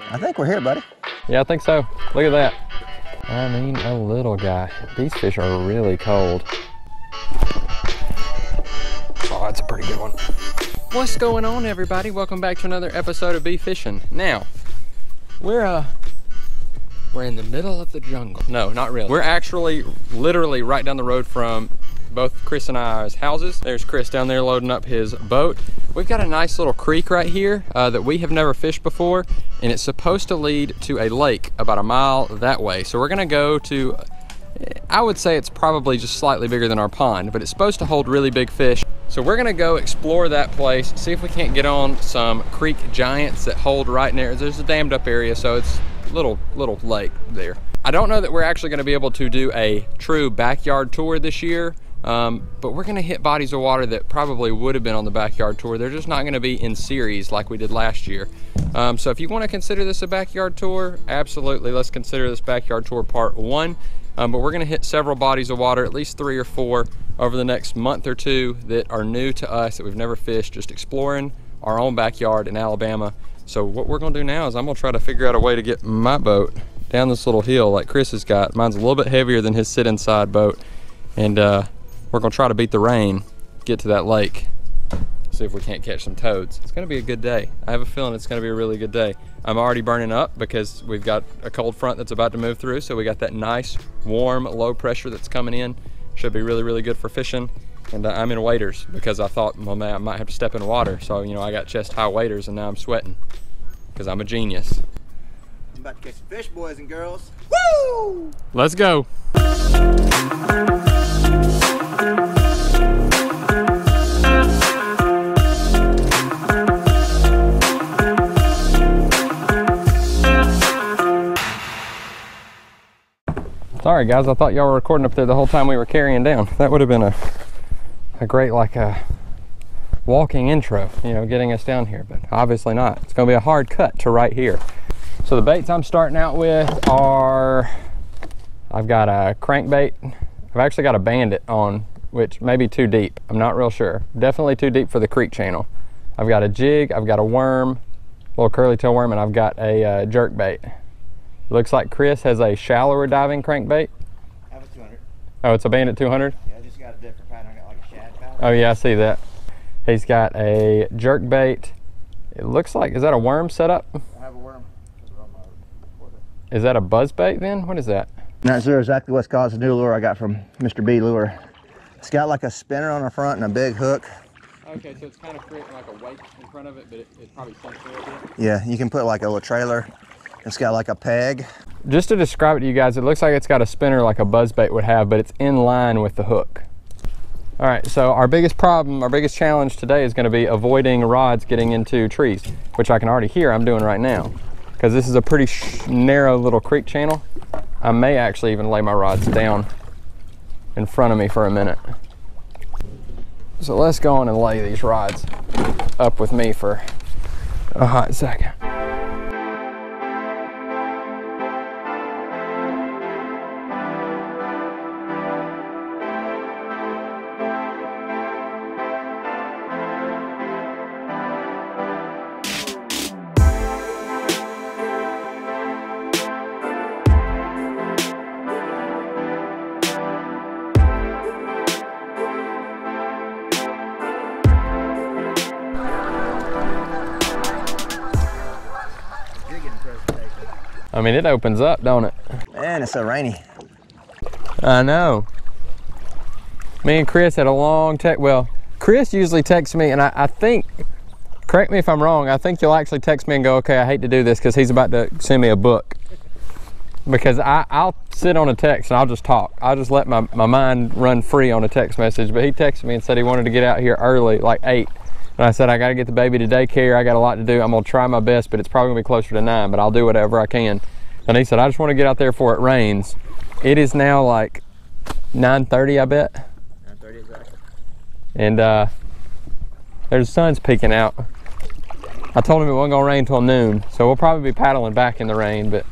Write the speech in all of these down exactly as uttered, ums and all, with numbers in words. I think we're here, buddy. Yeah, I think so. Look at that. I mean, a little guy. These fish are really cold. Oh, that's a pretty good one. What's going on, everybody? Welcome back to another episode of B Fishing. Now, we're uh, we're in the middle of the jungle. No, not really. We're actually literally right down the road from both Chris and I's houses. There's Chris down there loading up his boat. We've got a nice little creek right here uh, that we have never fished before, and it's supposed to lead to a lake about a mile that way. So we're gonna go to, I would say it's probably just slightly bigger than our pond, but it's supposed to hold really big fish. So we're gonna go explore that place, see if we can't get on some creek giants that hold right near. There's a dammed up area, so it's a little, little lake there. I don't know that we're actually gonna be able to do a true backyard tour this year, Um, but we're gonna hit bodies of water that probably would have been on the backyard tour. They're just not gonna be in series like we did last year. Um, so if you wanna consider this a backyard tour, absolutely, let's consider this backyard tour part one. Um, but we're gonna hit several bodies of water, at least three or four, over the next month or two that are new to us, that we've never fished, just exploring our own backyard in Alabama. So what we're gonna do now is I'm gonna try to figure out a way to get my boat down this little hill like Chris has got. Mine's a little bit heavier than his sit inside boat. And uh, we're gonna try to beat the rain, get to that lake, see if we can't catch some toads. It's gonna be a good day. I have a feeling it's gonna be a really good day. I'm already burning up because we've got a cold front that's about to move through, so we got that nice, warm, low pressure that's coming in. Should be really, really good for fishing. And uh, I'm in waders because I thought, well, man, I might have to step in water. So, you know, I got chest high waders and now I'm sweating because I'm a genius. I'm about to catch some fish, boys and girls. Woo! Let's go. Sorry guys, I thought y'all were recording up there the whole time we were carrying down. That would have been a a great like a walking intro, you know, getting us down here, but obviously not. It's gonna be a hard cut to right here. So the baits I'm starting out with are, I've got a crankbait. I've actually got a Bandit on, which may be too deep. I'm not real sure. Definitely too deep for the creek channel. I've got a jig, I've got a worm, a little curly tail worm, and I've got a uh, jerkbait. Looks like Chris has a shallower diving crankbait. I have a two hundred. Oh, it's a Bandit two hundred? Yeah, I just got a different pattern. I got like a shad pattern. Oh yeah, I see that. He's got a jerkbait. It looks like, is that a worm setup? I have a worm. Is that a buzzbait then? What is that? Not sure exactly what's called. It's a new lure I got from Mister B. Lure. It's got like a spinner on the front and a big hook. Okay, so it's kind of creating like a wake in front of it, but it, it probably sinks a little bit. Yeah, you can put like a little trailer. It's got like a peg. Just to describe it to you guys, it looks like it's got a spinner like a buzzbait would have, but it's in line with the hook. All right, so our biggest problem, our biggest challenge today is gonna be avoiding rods getting into trees, which I can already hear I'm doing right now, because this is a pretty sh narrow little creek channel. I may actually even lay my rods down in front of me for a minute. So let's go on and lay these rods up with me for a hot second. I mean, it opens up, don't it? Man, it's so rainy. I know. Me and Chris had a long text. Well, Chris usually texts me, and I, I think, correct me if I'm wrong, I think you'll actually text me and go, okay, I hate to do this because he's about to send me a book. Because I, I'll sit on a text and I'll just talk. I'll just let my, my mind run free on a text message. But he texted me and said he wanted to get out here early, like eight. And I said, I gotta get the baby to daycare. I got a lot to do. I'm gonna try my best, but it's probably gonna be closer to nine, but I'll do whatever I can. And he said, I just wanna get out there before it rains. It is now like nine thirty, I bet. nine thirty exactly. And uh, there's the sun's peeking out. I told him it wasn't gonna rain till noon. So we'll probably be paddling back in the rain, but.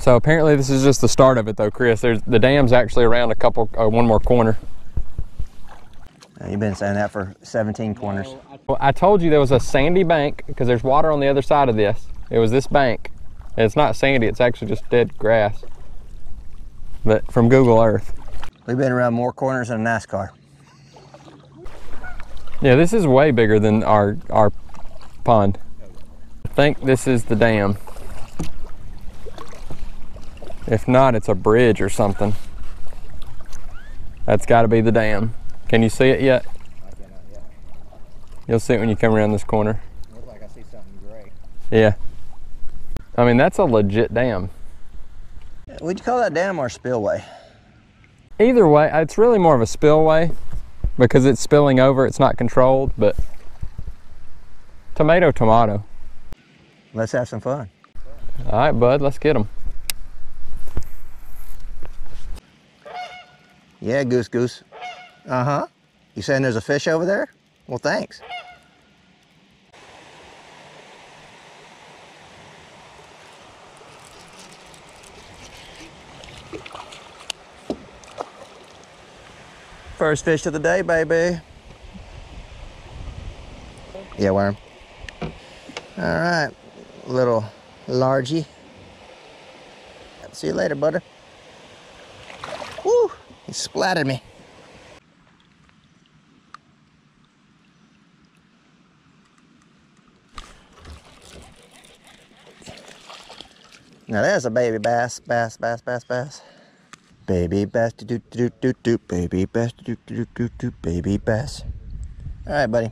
So apparently this is just the start of it though, Chris. There's, the dam's actually around a couple, uh, one more corner. You've been saying that for seventeen corners. Well, I told you there was a sandy bank because there's water on the other side of this. It was this bank. And it's not sandy, it's actually just dead grass. But from Google Earth. We've been around more corners than a NASCAR. Yeah, this is way bigger than our, our pond. I think this is the dam. If not, it's a bridge or something. That's gotta be the dam. Can you see it yet? I cannot yet. You'll see it when you come around this corner. It looks like I see something gray. Yeah. I mean, that's a legit dam. Would you call that dam or spillway? Either way, it's really more of a spillway because it's spilling over, it's not controlled, but tomato, tomato. Let's have some fun. All right, bud, let's get them. Yeah, goose, goose. Uh-huh. You saying there's a fish over there? Well, thanks. First fish of the day, baby. Yeah, worm. All right, little largy. See you later, buddy. Woo! He splattered me. Now there's a baby bass, bass, bass, bass, bass. Baby bass, do do do do, baby bass, do do do do, baby bass. All right, buddy.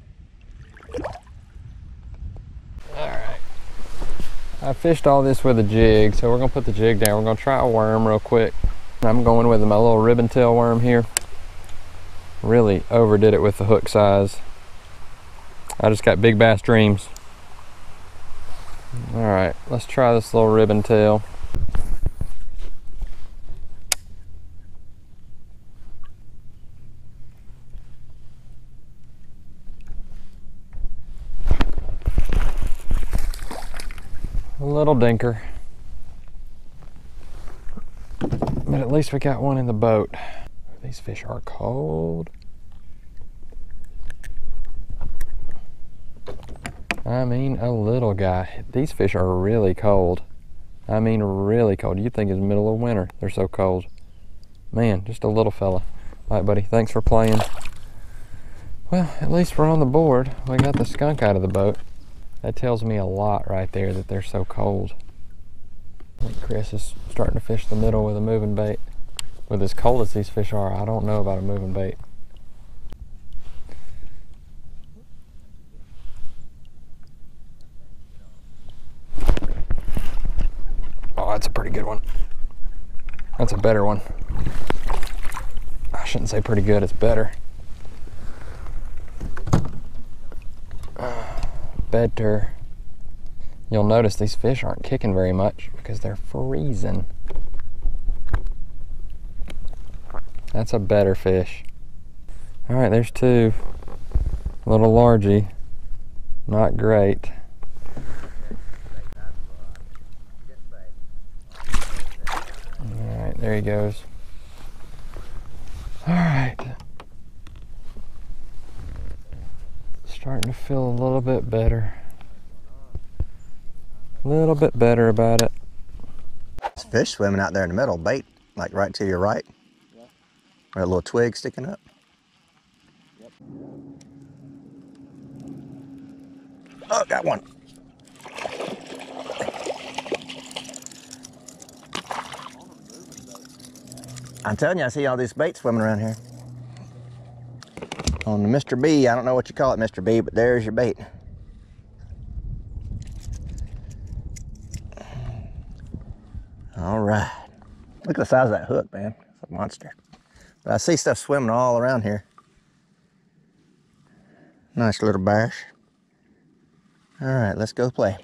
All right. I fished all this with a jig, so we're gonna put the jig down. We're gonna try a worm real quick. I'm going with my little ribbon tail worm here. Really overdid it with the hook size. I just got big bass dreams. All right, let's try this little ribbon tail. A little dinker. But at least we got one in the boat. These fish are cold. I mean, a little guy. These fish are really cold. I mean, really cold. You'd think it's middle of winter. They're so cold. Man, just a little fella. All right, buddy, thanks for playing. Well, at least we're on the board. We got the skunk out of the boat. That tells me a lot right there that they're so cold. I think Chris is starting to fish the middle with a moving bait. With as cold as these fish are, I don't know about a moving bait. Oh, that's a pretty good one. That's a better one. I shouldn't say pretty good, it's better. Better. You'll notice these fish aren't kicking very much because they're freezing. That's a better fish. All right, there's two. A little largy. Not great. All right, there he goes. All right. Starting to feel a little bit better. A little bit better about it. There's fish swimming out there in the middle, bait, like right to your right. Yeah. Or a little twig sticking up. Yep. Oh, got one. I'm telling you, I see all these baits swimming around here. On the Mister B, I don't know what you call it, Mister B, but there's your bait. All right. Look at the size of that hook, man. It's a monster. But I see stuff swimming all around here. Nice little bass. All right, let's go play.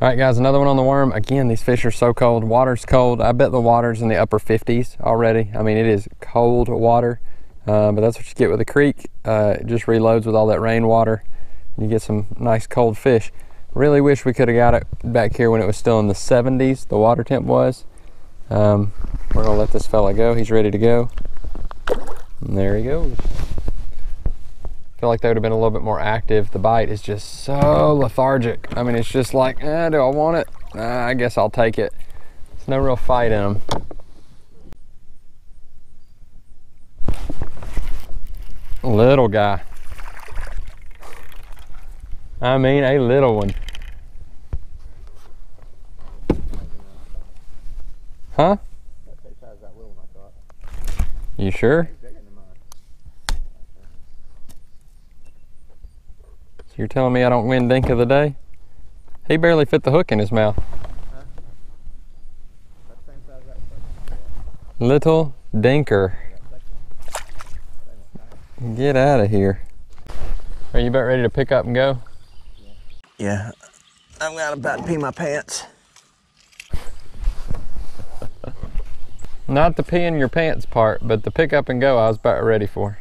All right, guys, another one on the worm. Again, these fish are so cold. Water's cold. I bet the water's in the upper fifties already. I mean, it is cold water. Uh, but that's what you get with the creek. Uh, it just reloads with all that rainwater. You get some nice cold fish. Really wish we could have got it back here when it was still in the seventies, the water temp was. Um, we're gonna let this fella go. He's ready to go. And there he goes. I feel like they would have been a little bit more active. The bite is just so lethargic. I mean, it's just like, eh, do I want it? Uh, I guess I'll take it. There's no real fight in them. Little guy. I mean, a little one. Huh? You sure? So you're telling me I don't win Dink of the Day? He barely fit the hook in his mouth. Little Dinker. Get out of here. Are you about ready to pick up and go? Yeah. I'm not about to pee my pants. Not the pee in your pants part, but the pick up and go I was about ready for.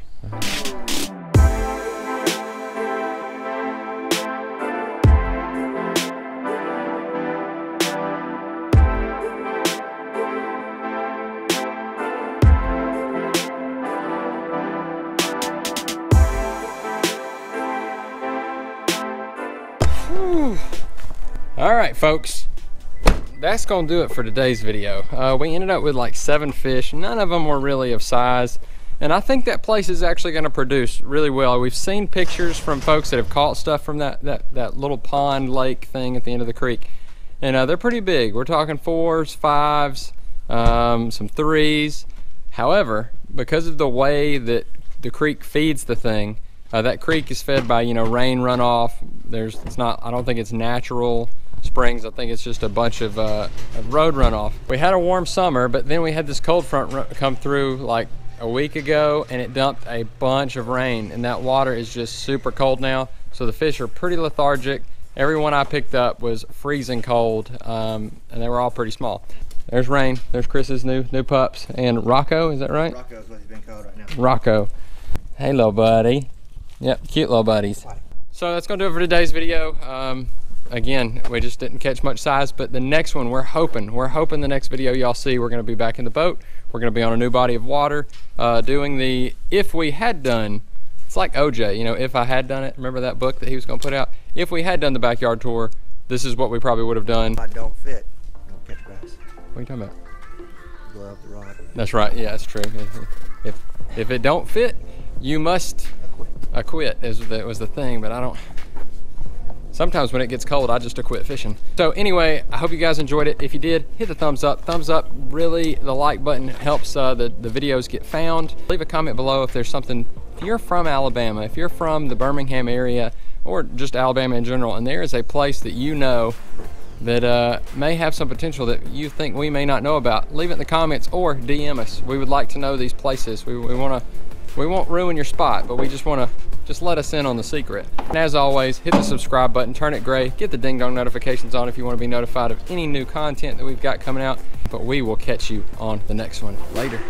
Whew. All right, folks. That's gonna do it for today's video. Uh, we ended up with like seven fish. None of them were really of size. And I think that place is actually gonna produce really well. We've seen pictures from folks that have caught stuff from that, that, that little pond lake thing at the end of the creek. And uh, they're pretty big. We're talking fours, fives, um, some threes. However, because of the way that the creek feeds the thing, uh, that creek is fed by, you know, rain runoff. There's, it's not, I don't think it's natural springs. I think it's just a bunch of, uh, of road runoff. We had a warm summer, but then we had this cold front come through like a week ago, and it dumped a bunch of rain, and that water is just super cold now. So the fish are pretty lethargic. Everyone I picked up was freezing cold, um, and they were all pretty small. There's Rain, there's Chris's new new pups, and Rocco, is that right? Rocco is what he's been called right now. Rocco. Hey, little buddy. Yep, cute little buddies. So that's gonna do it for today's video. Um, Again, we just didn't catch much size, but the next one, we're hoping, we're hoping the next video y'all see, we're gonna be back in the boat. We're gonna be on a new body of water, uh, doing the, if we had done, it's like O J, you know, if I had done it, remember that book that he was gonna put out? If we had done the backyard tour, this is what we probably would have done. If I don't fit, don't catch grass. What are you talking about? Blow up the rod. That's right, yeah, that's true. If, if it don't fit, you must acquit, acquit is the, was the thing, but I don't. Sometimes when it gets cold, I just quit fishing. So anyway, I hope you guys enjoyed it. If you did, hit the thumbs up. Thumbs up, really, the like button helps uh, the, the videos get found. Leave a comment below if there's something, if you're from Alabama, if you're from the Birmingham area, or just Alabama in general, and there is a place that you know that uh, may have some potential that you think we may not know about, leave it in the comments or D M us. We would like to know these places. We, we wanna, we won't ruin your spot, but we just wanna, just let us in on the secret. And as always, hit the subscribe button, turn it gray, get the ding dong notifications on if you want to be notified of any new content that we've got coming out. But we will catch you on the next one. Later.